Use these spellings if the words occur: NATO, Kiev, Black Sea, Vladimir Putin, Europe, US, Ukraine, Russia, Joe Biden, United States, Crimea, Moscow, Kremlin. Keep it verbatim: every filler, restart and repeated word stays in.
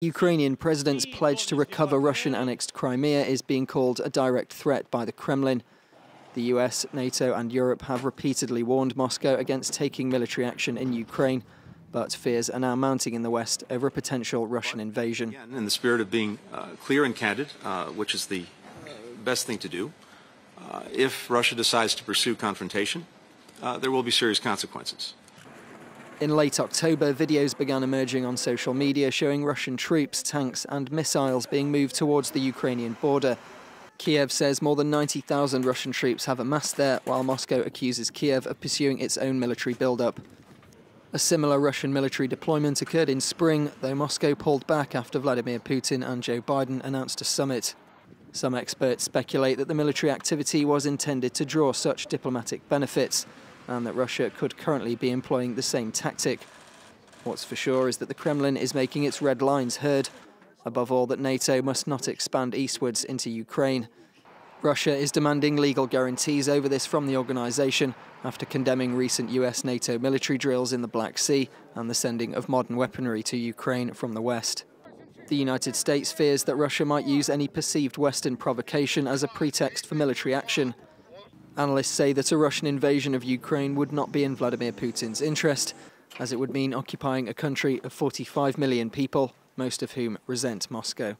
Ukrainian president's pledge to recover Russian-annexed Crimea is being called a direct threat by the Kremlin. The U S, NATO and Europe have repeatedly warned Moscow against taking military action in Ukraine, but fears are now mounting in the West over a potential Russian invasion. Again, in the spirit of being uh, clear and candid, uh, which is the best thing to do, uh, if Russia decides to pursue confrontation, uh, there will be serious consequences. In late October, videos began emerging on social media showing Russian troops, tanks and missiles being moved towards the Ukrainian border. Kiev says more than ninety thousand Russian troops have amassed there, while Moscow accuses Kiev of pursuing its own military build-up. A similar Russian military deployment occurred in spring, though Moscow pulled back after Vladimir Putin and Joe Biden announced a summit. Some experts speculate that the military activity was intended to draw such diplomatic benefits, and that Russia could currently be employing the same tactic. What's for sure is that the Kremlin is making its red lines heard. Above all, that NATO must not expand eastwards into Ukraine. Russia is demanding legal guarantees over this from the organisation after condemning recent U S NATO military drills in the Black Sea and the sending of modern weaponry to Ukraine from the West. The United States fears that Russia might use any perceived Western provocation as a pretext for military action. Analysts say that a Russian invasion of Ukraine would not be in Vladimir Putin's interest, as it would mean occupying a country of forty-five million people, most of whom resent Moscow.